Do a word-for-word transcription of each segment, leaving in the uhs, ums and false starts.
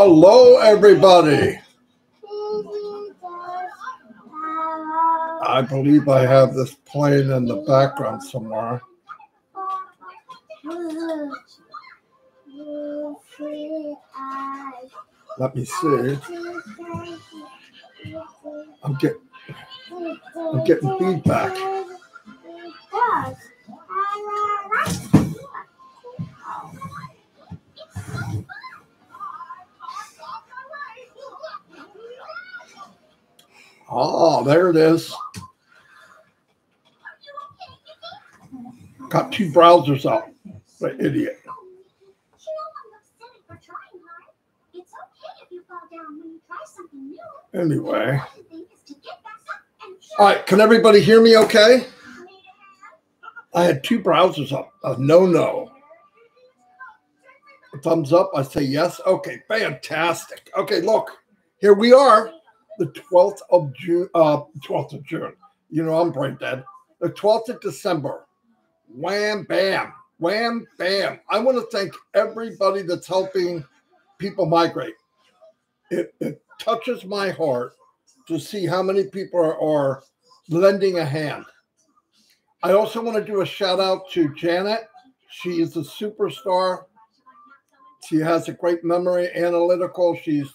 Hello, everybody. I believe I have this playing in the background somewhere. Let me see. I'm getting, I'm getting feedback. Oh, there it is. Got two browsers up. The idiot. Anyway. All right, can everybody hear me okay? I had two browsers up. Uh, no, no. Thumbs up, I say yes. Okay, fantastic. Okay, look, here we are. The twelfth of June, uh, twelfth of June. You know, I'm brain dead. The twelfth of December. Wham, bam. Wham, bam. I want to thank everybody that's helping people migrate. It, it touches my heart to see how many people are, are lending a hand. I also want to do a shout out to Janet. She is a superstar. She has a great memory, analytical. She's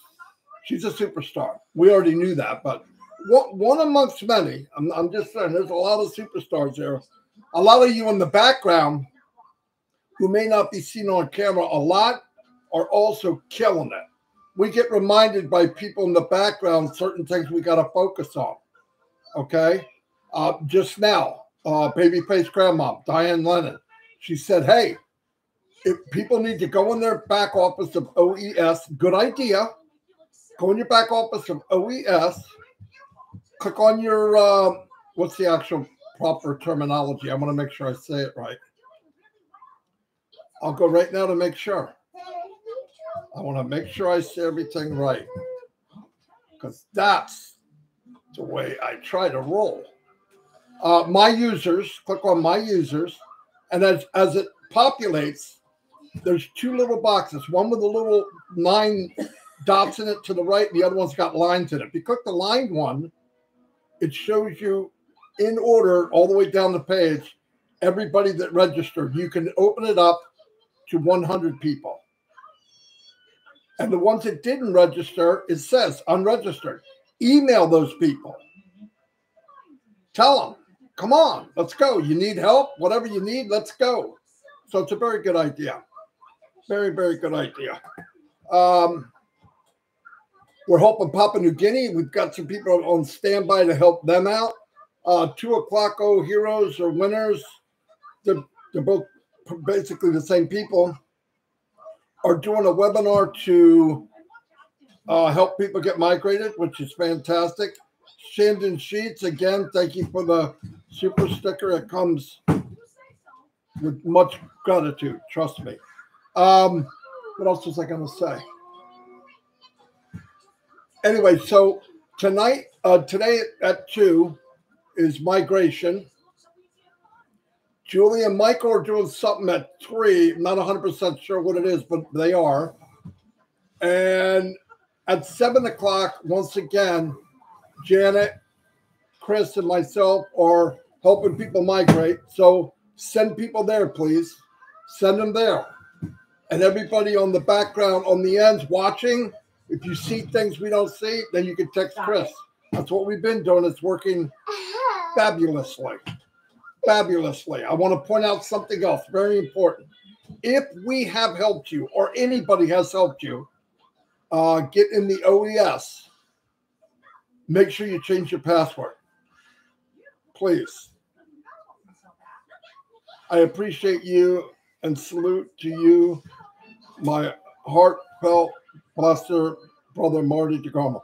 She's a superstar. We already knew that, but one amongst many. I'm, I'm just saying, there's a lot of superstars there. A lot of you in the background who may not be seen on camera a lot are also killing it. We get reminded by people in the background certain things we got to focus on, okay? Uh, just now, uh, Babyface Grandma, Diane Lennon, she said, hey, if people need to go in their back office of O E S, good idea. Go in your back office of O E S, click on your, uh, what's the actual proper terminology? I want to make sure I say it right. I'll go right now to make sure. I want to make sure I say everything right. Because that's the way I try to roll. Uh, my users, click on my users. And as, as it populates, there's two little boxes. One with a little nine... dots in it to the right, and the other one's got lines in it. If you click the lined one, it shows you in order all the way down the page, everybody that registered. You can open it up to one hundred people. And the ones that didn't register, it says unregistered. Email those people. Tell them, come on, let's go. You need help? Whatever you need, let's go. So it's a very good idea. Very, very good idea. Um... We're helping Papua New Guinea. We've got some people on standby to help them out. Uh, two o'clock O-Heroes or Winners, they're, they're both basically the same people, are doing a webinar to uh, help people get migrated, which is fantastic. Shandon Sheets, again, thank you for the super sticker. It comes with much gratitude, trust me. Um, what else was I going to say? Anyway, so tonight, uh, today at two is migration. Julie and Michael are doing something at three. I'm not one hundred percent sure what it is, but they are. And at seven o'clock, once again, Janet, Chris, and myself are helping people migrate. So send people there, please. Send them there. And everybody on the background, on the ends watching, if you see things we don't see, then you can text Chris. That's what we've been doing. It's working fabulously. Fabulously. I want to point out something else, very important. If we have helped you or anybody has helped you uh, get in the O E S, make sure you change your password. Please. I appreciate you and salute to you, my heartfelt Pastor, Brother Marty DeGarmo.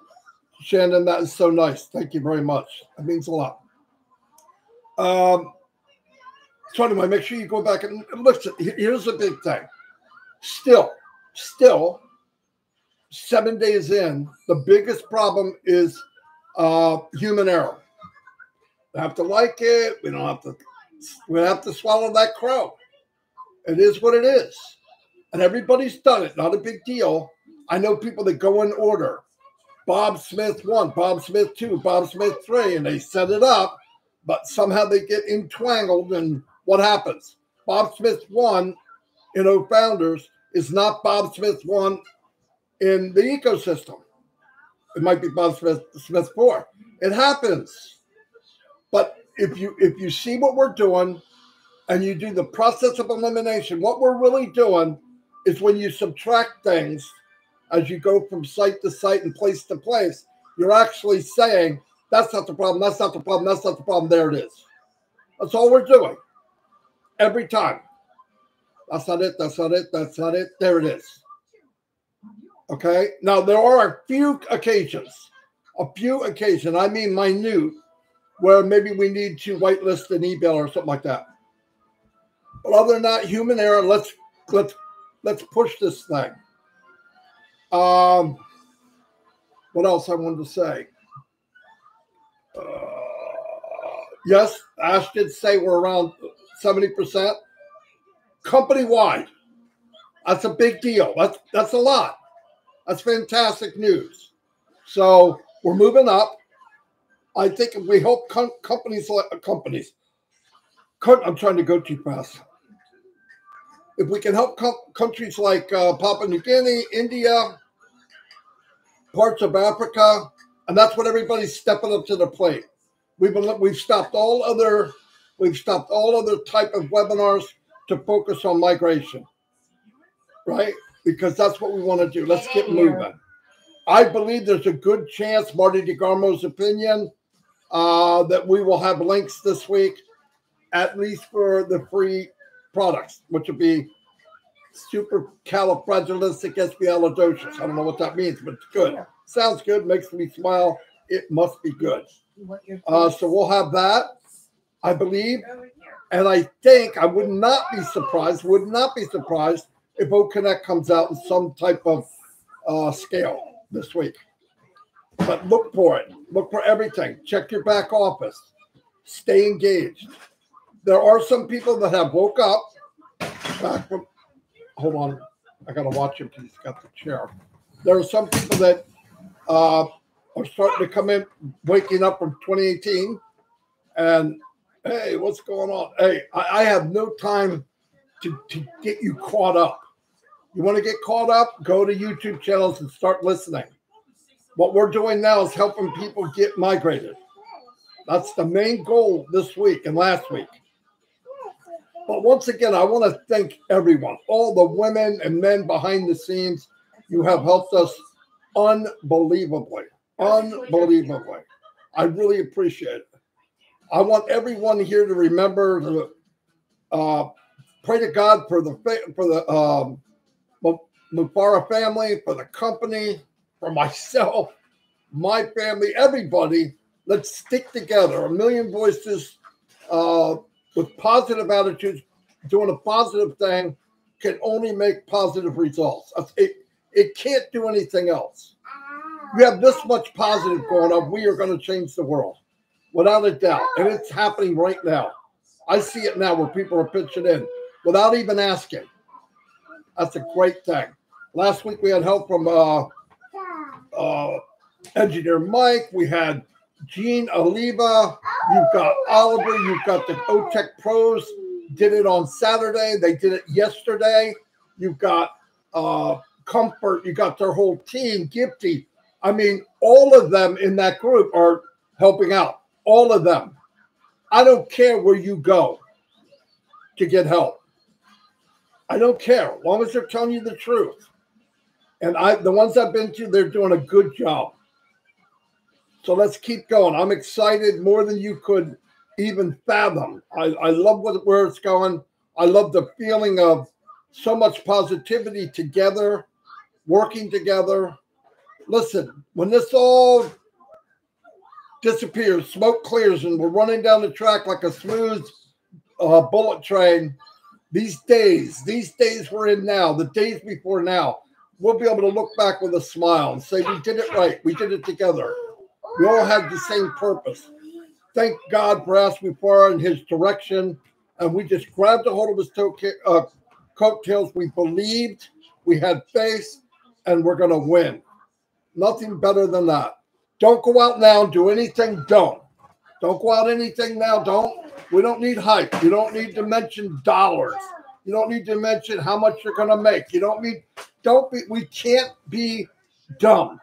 Shandon, that is so nice. Thank you very much. That means a lot. Um, so anyway, make sure you go back and listen. Here's the big thing. Still, still, seven days in, the biggest problem is uh, human error. We have to like it. We don't have to, we have to swallow that crow. It is what it is. And everybody's done it. Not a big deal. I know people that go in order. Bob Smith one, Bob Smith two, Bob Smith three, and they set it up, but somehow they get entangled, and what happens? Bob Smith one in O-Founders is not Bob Smith one in the ecosystem. It might be Bob Smith, Smith four. It happens. But if you, if you see what we're doing and you do the process of elimination, what we're really doing is when you subtract things as you go from site to site and place to place, you're actually saying, that's not the problem, that's not the problem, that's not the problem, there it is. That's all we're doing. Every time. That's not it, that's not it, that's not it, there it is. Okay? Now, there are a few occasions, a few occasions, I mean minute, where maybe we need to whitelist an email or something like that. But other than that, human error, let's, let's, let's push this thing. Um, what else I wanted to say? Uh, yes, Ash did say we're around seventy percent company-wide. That's a big deal. That's, that's a lot. That's fantastic news. So we're moving up. I think if we help com companies like companies, co I'm trying to go too fast. If we can help countries like uh, Papua New Guinea, India, parts of Africa, and that's what everybody's stepping up to the plate. We've been, we've stopped all other we've stopped all other type of webinars to focus on migration, right? Because that's what we want to do. Let's get moving. I believe there's a good chance, Marty DeGarmo's opinion, uh, that we will have links this week, at least for the free products, which would be supercalifragilisticexpialidocious. I don't know what that means, but it's good. Yeah. Sounds good. Makes me smile. It must be good. Uh, so we'll have that, I believe. And I think I would not be surprised, would not be surprised if O-Connect comes out in some type of uh, scale this week. But look for it. Look for everything. Check your back office. Stay engaged. There are some people that have woke up back from, hold on, I got to watch him because he's got the chair. There are some people that uh, are starting to come in, waking up from twenty eighteen, and hey, what's going on? Hey, I, I have no time to, to get you caught up. You want to get caught up? Go to YouTube channels and start listening. What we're doing now is helping people get migrated. That's the main goal this week and last week. But once again, I want to thank everyone, all the women and men behind the scenes. You have helped us unbelievably, unbelievably. I really appreciate it. I want everyone here to remember to uh, pray to God for the for the um, Mufareh family, for the company, for myself, my family, everybody. Let's stick together. A million voices. Uh, With positive attitudes, doing a positive thing can only make positive results. It, it can't do anything else. You have this much positive going on, we are going to change the world, without a doubt. And it's happening right now. I see it now where people are pitching in without even asking. That's a great thing. Last week we had help from uh, uh, Engineer Mike. We had Gene Aliva, you've got Oliver, you've got the O-Tech Pros, did it on Saturday, they did it yesterday. You've got uh, Comfort, you got their whole team, Gifty. I mean, all of them in that group are helping out, all of them. I don't care where you go to get help. I don't care, as long as they're telling you the truth. And I, the ones I've been to, they're doing a good job. So let's keep going. I'm excited more than you could even fathom. I, I love what, where it's going. I love the feeling of so much positivity together, working together. Listen, when this all disappears, smoke clears, and we're running down the track like a smooth uh, bullet train, these days, these days we're in now, the days before now, we'll be able to look back with a smile and say, we did it right. We did it together. We all have the same purpose. Thank God for us, Mufareh, and his direction. And we just grabbed a hold of his uh, coattails. We believed. We had faith. and we're going to win. Nothing better than that. Don't go out now and do anything. Don't. Don't go out anything now. Don't. We don't need hype. You don't need to mention dollars. You don't need to mention how much you're going to make. You don't need, don't be, we can't be dumb.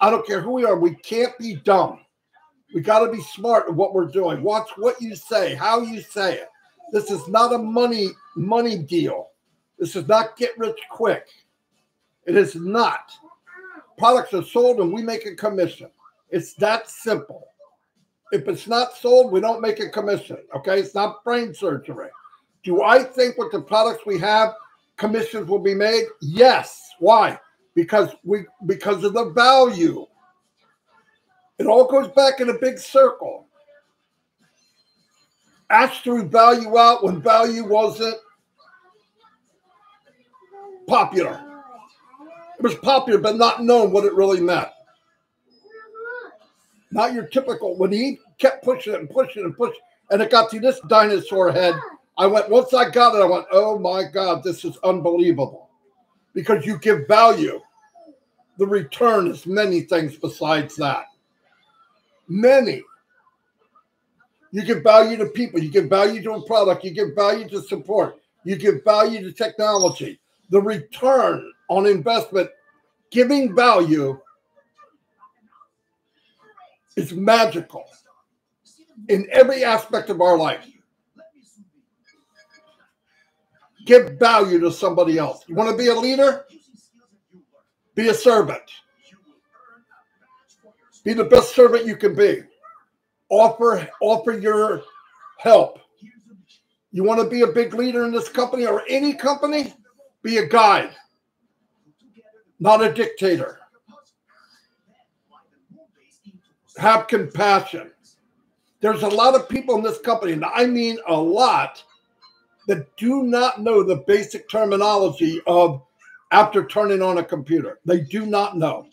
I don't care who we are. We can't be dumb. We got to be smart in what we're doing. Watch what you say, how you say it. This is not a money, money deal. This is not get rich quick. It is not. Products are sold and we make a commission. It's that simple. If it's not sold, we don't make a commission. Okay? It's not brain surgery. Do I think with the products we have, commissions will be made? Yes. Why? Because we because of the value. It all goes back in a big circle. Ash threw value out when value wasn't popular. It was popular, but not known what it really meant. Not your typical. When he kept pushing it and pushing it and pushing, and it got to this dinosaur head, I went, once I got it, I went, oh my God, this is unbelievable. Because you give value. The return is many things besides that. Many. You give value to people. You give value to a product. You give value to support. You give value to technology. The return on investment, giving value, is magical in every aspect of our life. Give value to somebody else. You want to be a leader? Be a servant. Be the best servant you can be. Offer, offer your help. You want to be a big leader in this company or any company? Be a guide, not a dictator. Have compassion. There's a lot of people in this company, and I mean a lot, that do not know the basic terminology of after turning on a computer. They do not know.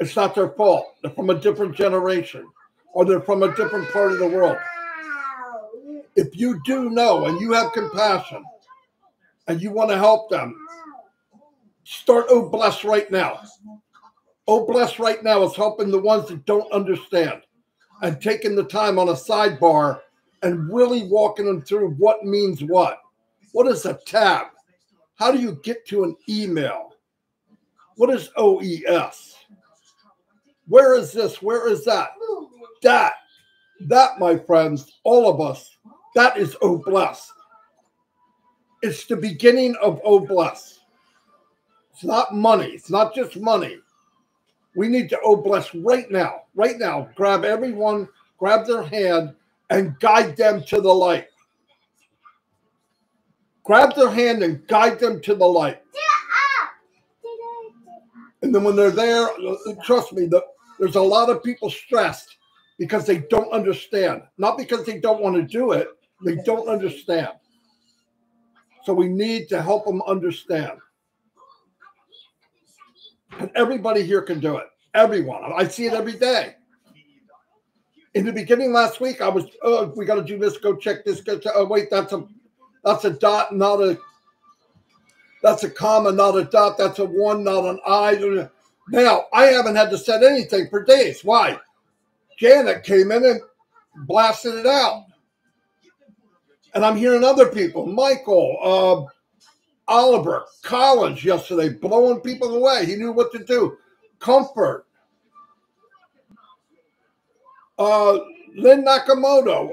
It's not their fault. They're from a different generation, or they're from a different part of the world. If you do know and you have compassion and you want to help them, start O-Bless right now. O-Bless right now is helping the ones that don't understand and taking the time on a sidebar and really walking them through what means what. What is a tab? How do you get to an email? What is O E S? Where is this? Where is that? That, that, my friends, all of us, that is O-Bless. It's the beginning of O-Bless. It's not money. It's not just money. We need to O-Bless right now. Right now, grab everyone, grab their hand, and guide them to the light. Grab their hand and guide them to the light. And then when they're there, trust me, the, there's a lot of people stressed because they don't understand. Not because they don't want to do it. They don't understand. So we need to help them understand. And everybody here can do it. Everyone. I see it every day. In the beginning last week, I was, oh, we got to do this. Go check this. Go check, oh, wait, that's a, that's a dot, not a, that's a comma, not a dot. That's a one, not an I. Now, I haven't had to set anything for days. Why? Janet came in and blasted it out. And I'm hearing other people, Michael, uh, Oliver, Collins yesterday, blowing people away. He knew what to do. Comfort. Uh, Lynn Nakamoto.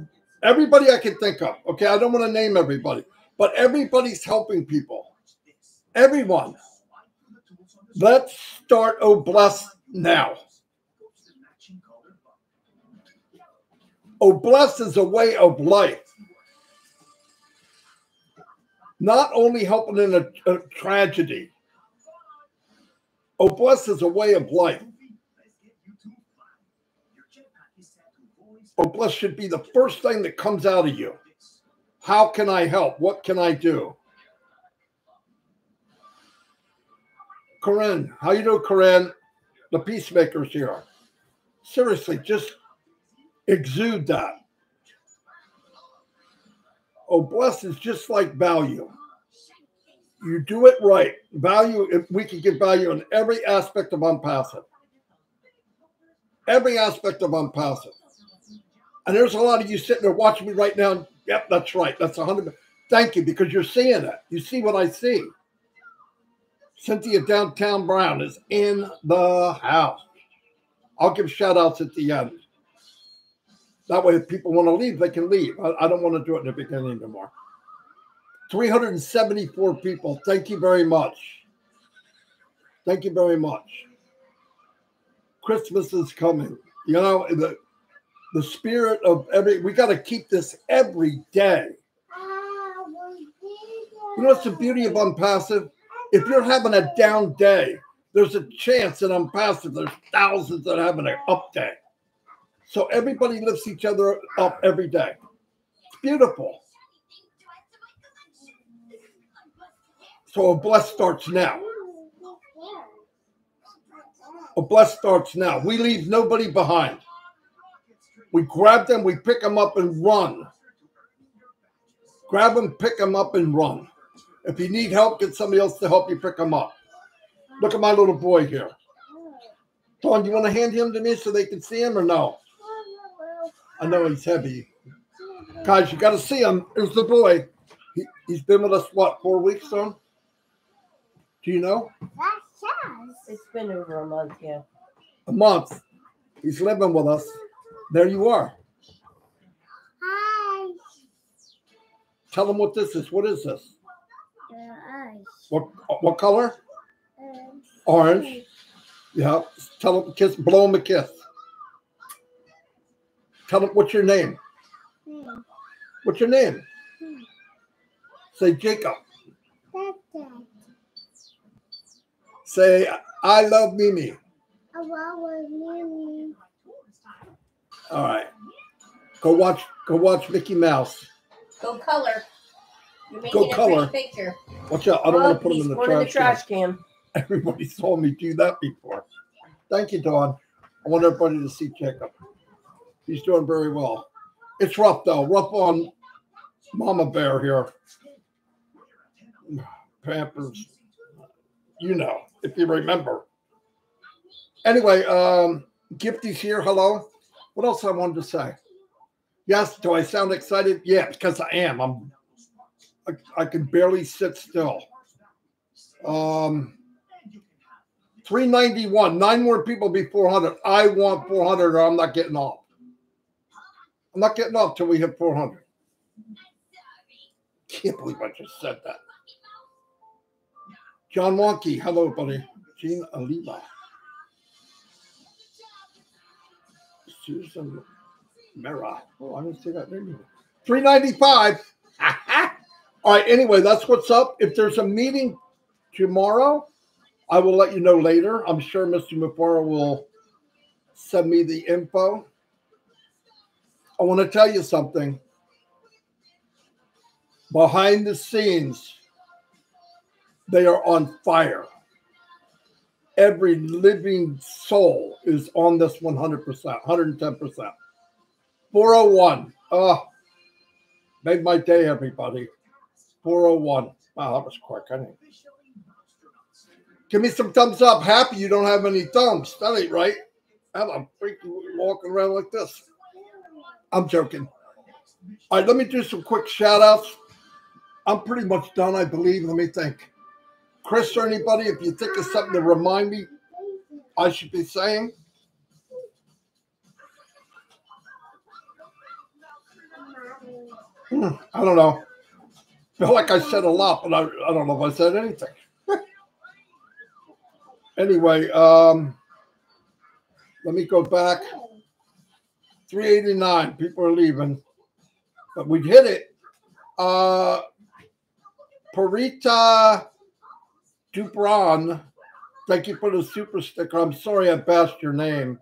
Uh, everybody I can think of. Okay, I don't want to name everybody. But everybody's helping people. Everyone. Let's start O-Bless now. O-Bless is a way of life. Not only helping in a, a tragedy. O-Bless is a way of life. O-Bless should be the first thing that comes out of you. How can I help? What can I do? Corinne, how you doing, Corinne? The peacemakers here. Seriously, just exude that. O-Bless is just like value. you do it right. Value, if we can give value in every aspect of ONPASSIVE. Every aspect of ONPASSIVE. And there's a lot of you sitting there watching me right now. Yep, that's right. That's one hundred percent. Thank you, because you're seeing it. You see what I see. Cynthia Downtown Brown is in the house. I'll give shout-outs at the end. That way, if people want to leave, they can leave. I, I don't want to do it in the beginning anymore. three hundred seventy-four people. Thank you very much. Thank you very much. Christmas is coming. You know, the, the spirit of every... We got to keep this every day. You know what's the beauty of ONPASSIVE? If you're having a down day, there's a chance that ONPASSIVE, there's thousands that are having an up day. So everybody lifts each other up every day. It's beautiful. So O-Bless starts now. O-Bless starts now. We leave nobody behind. We grab them, we pick them up and run. Grab them, pick them up and run. If you need help, get somebody else to help you pick them up. Look at my little boy here. Don, do you want to hand him to me so they can see him or no? I know he's heavy. Guys, you got to see him. Here's the boy. He, he's been with us, what, four weeks, Don? Do you know? It's been over a month, yeah. A month. He's living with us. There you are. Hi. Tell them what this is. What is this? What, what color? Orange. Orange. Yeah. Tell them, kiss, blow them a kiss. Tell them, what's your name? Yeah. What's your name? Yeah. Say, Jacob. Dad. Say, I love Mimi. I love Mimi. All right. Go watch, go watch Mickey Mouse. Go color. You're making go a color. Picture. Watch out. I don't oh, want to put them in the trash, in the trash can. can. Everybody saw me do that before. Thank you, Dawn. I want everybody to see Jacob. He's doing very well. It's rough, though. Rough on Mama Bear here. Pampers. You know, if you remember. Anyway, um, Gifty's here. Hello. What else I wanted to say? Yes, do I sound excited? Yeah, because I am. I'm... I can barely sit still. Um, three ninety-one. Nine more people be four hundred. I want four hundred or I'm not getting off. I'm not getting off till we hit four hundred. Can't believe I just said that. John Wonky. Hello, buddy. Gene Aliva. Susan Mera. Oh, I didn't see that name. three ninety-five. Ha ha. All right, anyway, that's what's up. If there's a meeting tomorrow, I will let you know later. I'm sure Mister Mufareh will send me the info. I want to tell you something. Behind the scenes, they are on fire. Every living soul is on this one hundred percent, one hundred ten percent. four oh one. Oh, made my day, everybody. four oh one. Wow, that was quick. I didn't... Give me some thumbs up. Happy you don't have any thumbs. That ain't right. I'm freaking walking around like this. I'm joking. All right, let me do some quick shout outs. I'm pretty much done, I believe. Let me think. Chris or anybody, if you think of something to remind me I should be saying. Hmm, I don't know. I feel like I said a lot, but I, I don't know if I said anything. Anyway, um, let me go back. three eighty-nine. People are leaving. But we hit it. Uh, Pierette Dupron. Thank you for the super sticker. I'm sorry I bashed your name.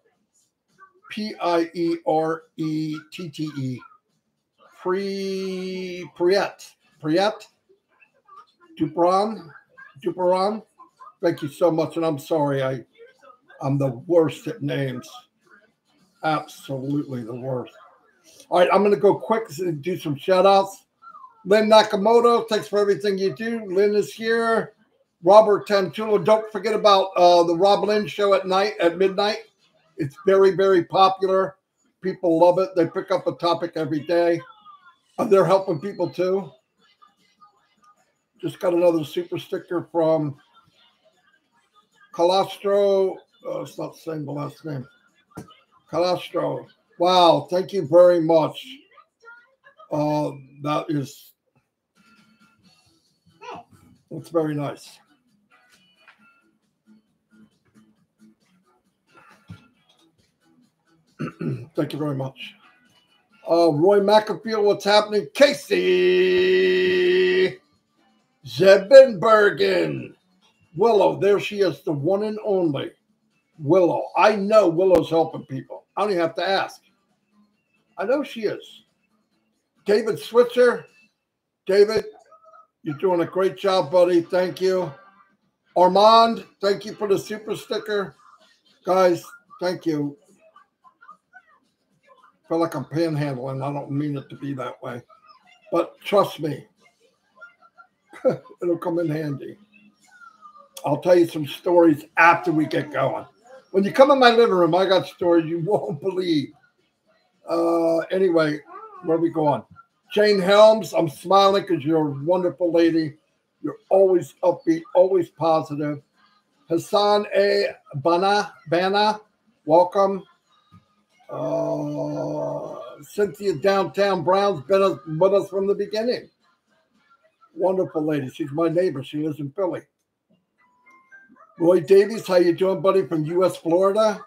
P I E R E T T E. Pre Priette. Pierette Dupron, Dupron, thank you so much, and I'm sorry I, I'm the worst at names, absolutely the worst. All right, I'm going to go quick and do some shout-outs. Lynn Nakamoto, thanks for everything you do. Lynn is here. Robert Tantula. Don't forget about uh, the Rob Lynn show at night, at midnight. It's very, very popular. People love it. They pick up a topic every day. Uh, they're helping people too. Just got another super sticker from Calastro. Oh, it's not saying the last name. Calastro. Wow. Thank you very much. Uh, that is, that's very nice. Thank you very much. Uh, Roy McAfee, what's happening? Casey Zebenbergen. Willow, there she is, the one and only Willow. I know Willow's helping people. I don't even have to ask. I know she is. David Switzer. David, you're doing a great job, buddy. Thank you. Armand, thank you for the super sticker. Guys, thank you. I feel like I'm panhandling. I don't mean it to be that way. But trust me, it'll come in handy. I'll tell you some stories after we get going. When you come in my living room, I got stories you won't believe. Uh, anyway, where are we going? Jane Helms, I'm smiling because you're a wonderful lady. You're always upbeat, always positive. Hassan A. Bana, Bana, welcome. Uh, Cynthia Downtown Brown's been with us from the beginning. Wonderful lady. She's my neighbor. She lives in Philly. Roy Davies, how you doing, buddy, from U S Florida?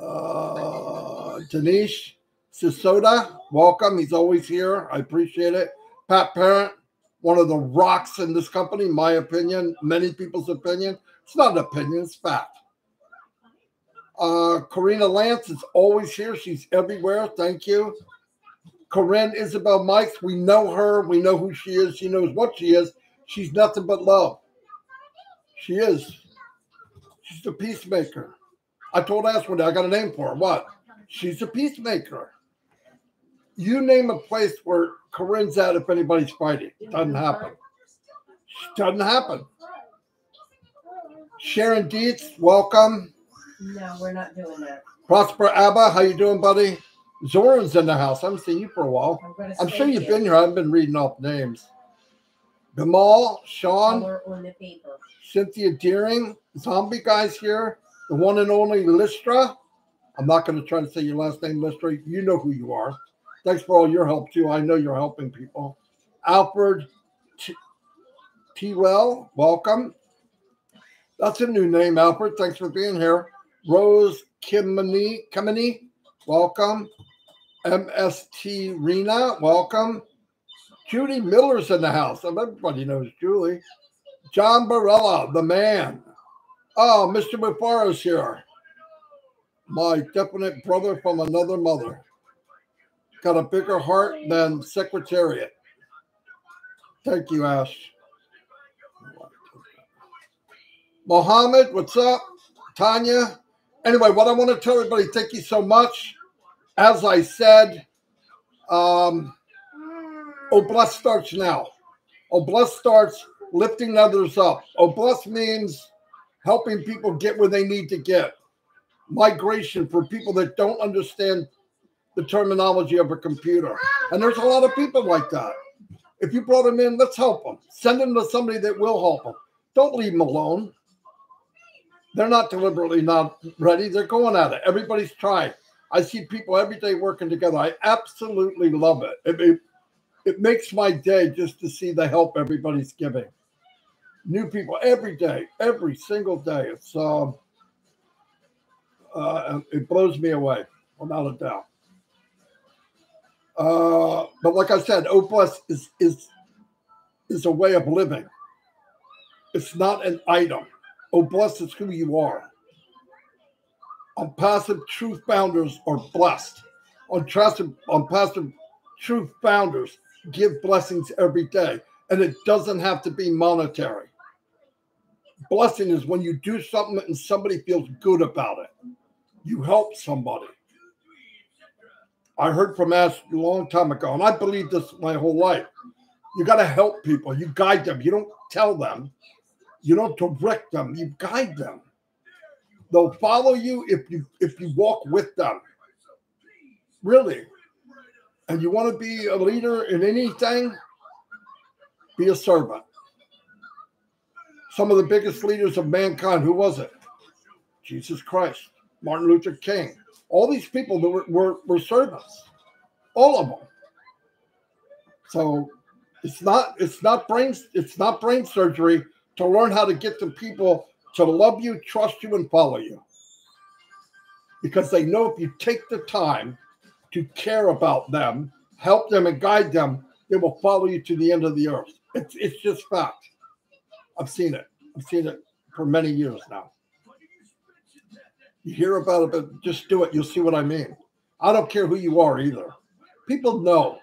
Uh, Dinesh Sisoda, welcome. He's always here. I appreciate it. Pat Parent, one of the rocks in this company, my opinion, many people's opinion. It's not an opinion, it's fact. Uh, Karina Lance is always here. She's everywhere. Thank you. Corinne Isabel Mikes. We know her. We know who she is. She knows what she is. She's nothing but love. She is. She's a peacemaker. I told Ash one day, I got a name for her. What? She's a peacemaker. You name a place where Corinne's at if anybody's fighting. Doesn't happen. Doesn't happen. Sharon Dietz, welcome. No, we're not doing that. Prosper Abba, how you doing, buddy? Zoran's in the house. I haven't seen you for a while. I'm, I'm sure you've it. been here. I haven't been reading off names. Gamal, Sean, on the paper. Cynthia Deering, Zombie Guy's here. The one and only Lystra. I'm not going to try to say your last name, Lystra. You know who you are. Thanks for all your help, too. I know you're helping people. Alfred T. T well, welcome. That's a new name, Alfred. Thanks for being here. Rose Kimini, welcome. M S T Rena, welcome. Judy Miller's in the house. Everybody knows Julie. John Barella, the man. Oh, Mister Mufareh's here. My definite brother from another mother. Got a bigger heart than Secretariat. Thank you, Ash. Mohammed, what's up? Tanya. Anyway, what I want to tell everybody, thank you so much. As I said, um, O-Bless starts now. O-Bless starts lifting others up. O-Bless means helping people get where they need to get. Migration for people that don't understand the terminology of a computer. And there's a lot of people like that. If you brought them in, let's help them. Send them to somebody that will help them. Don't leave them alone. They're not deliberately not ready. They're going at it. Everybody's trying. I see people every day working together. I absolutely love it. It, it, it makes my day just to see the help everybody's giving. New people every day, every single day. It's um, uh, it blows me away, without a doubt. Uh, but like I said, O-Bless is is is a way of living. It's not an item. O-Bless is who you are. ONPASSIVE Truth Founders are blessed. ONPASSIVE Truth Founders give blessings every day, and it doesn't have to be monetary. Blessing is when you do something and somebody feels good about it. You help somebody. I heard from Ash a long time ago, and I believe this my whole life. You got to help people. You guide them. You don't tell them. You don't direct them. You guide them. They'll follow you if you if you walk with them. Really. And you want to be a leader in anything? Be a servant. Some of the biggest leaders of mankind, who was it? Jesus Christ, Martin Luther King. All these people that were, were, were servants. All of them. So it's not it's not brain it's not brain surgery to learn how to get the people to love you, trust you, and follow you. Because they know if you take the time to care about them, help them, and guide them, they will follow you to the end of the earth. It's, it's just fact. I've seen it. I've seen it for many years now. You hear about it, but just do it. You'll see what I mean. I don't care who you are either. People know.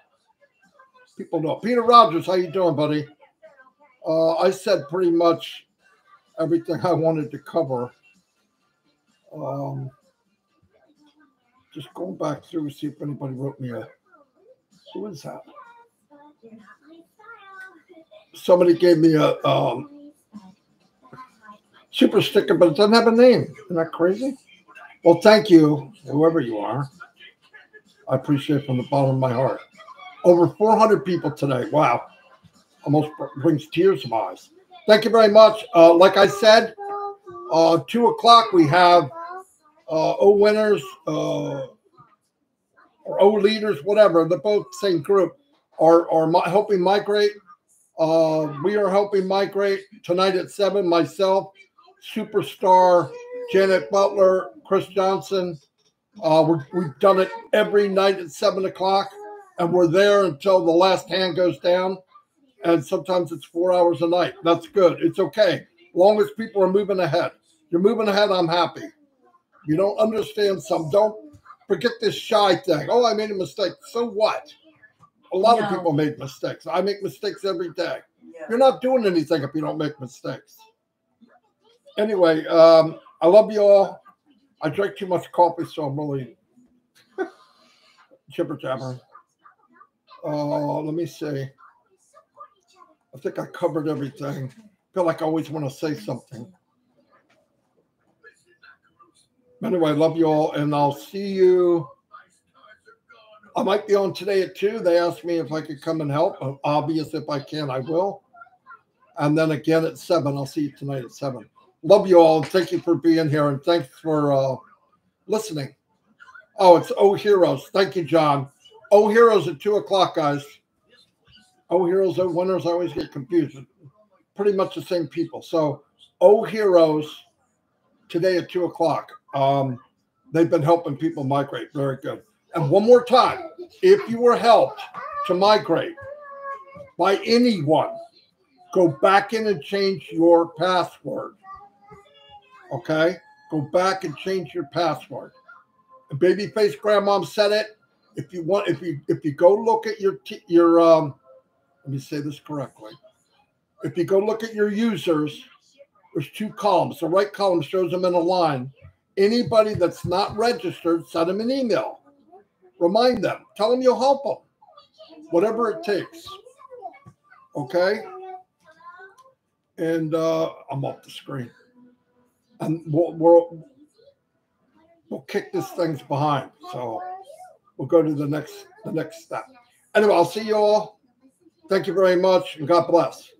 People know. Peter Rogers, how you doing, buddy? Uh, I said pretty much everything I wanted to cover. Um, just going back through and see if anybody wrote me a... Who is that? Somebody gave me a um, super sticker, but it doesn't have a name. Isn't that crazy? Well, thank you, whoever you are. I appreciate it from the bottom of my heart. Over four hundred people today. Wow. Almost brings tears to my eyes. Thank you very much. Uh, like I said, uh, two o'clock we have uh, O-Winners uh, or O-Leaders, whatever. They're both the same group. Are, are my, helping migrate. Uh, we are helping migrate tonight at seven. Myself, Superstar, Janet Butler, Chris Johnson. Uh, we're, we've done it every night at seven o'clock, and we're there until the last hand goes down. And sometimes it's four hours a night. That's good. It's okay. As long as people are moving ahead. You're moving ahead, I'm happy. You don't understand some. Don't forget this shy thing. Oh, I made a mistake. So what? A lot no. of people make mistakes. I make mistakes every day. Yeah. You're not doing anything if you don't make mistakes. Anyway, um, I love you all. I drank too much coffee, so I'm really jibber-jabbering. Uh, let me see. I think I covered everything. I feel like I always want to say something. Anyway, I love you all, and I'll see you. I might be on today at two. They asked me if I could come and help. Obvious, if I can, I will. And then again at seven. I'll see you tonight at seven. Love you all, and thank you for being here, and thanks for uh, listening. Oh, it's O-Heroes. Thank you, John. O-Heroes at two o'clock, guys. O-Heroes, O-Winners, I always get confused. Pretty much the same people. So O-Heroes today at two o'clock. Um, they've been helping people migrate. Very good. And one more time, if you were helped to migrate by anyone, go back in and change your password. Okay? Go back and change your password. And Babyface Grandma said it. If you want, if you if you go look at your t your um let me say this correctly. If you go look at your users, there's two columns. The right column shows them in a line. Anybody that's not registered, send them an email. Remind them. Tell them you'll help them. Whatever it takes. Okay? And uh, I'm off the screen. And we'll, we'll, we'll kick this thing's behind. So we'll go to the next, the next step. Anyway, I'll see you all. Thank you very much, and God bless.